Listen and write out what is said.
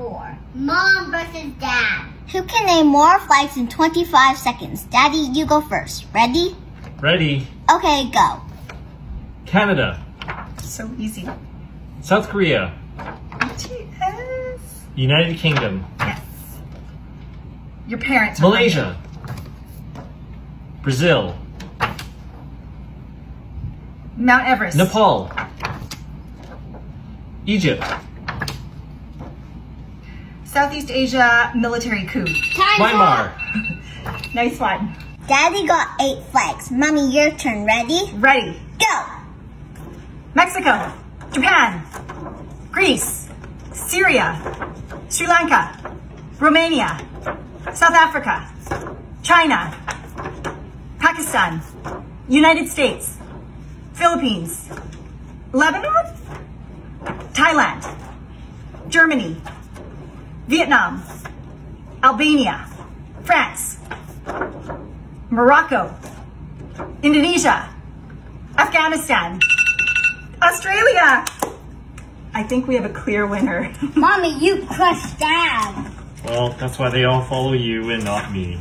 4. Mom versus Dad. Who can name more flights in 25 seconds? Daddy, you go first. Ready? Ready. Okay, go. Canada. So easy. South Korea. Yes. United Kingdom. Yes. Your parents. Malaysia. Brazil. Mount Everest. Nepal. Egypt. Southeast Asia military coup. Myanmar. Nice one. Daddy got 8 flags. Mommy, your turn. Ready? Ready. Go. Mexico. Japan. Greece. Syria. Sri Lanka. Romania. South Africa. China. Pakistan. United States. Philippines. Lebanon. Thailand. Germany. Vietnam, Albania, France, Morocco, Indonesia, Afghanistan, Australia. I think we have a clear winner. Mommy, you crushed Dad. Well, that's why they all follow you and not me.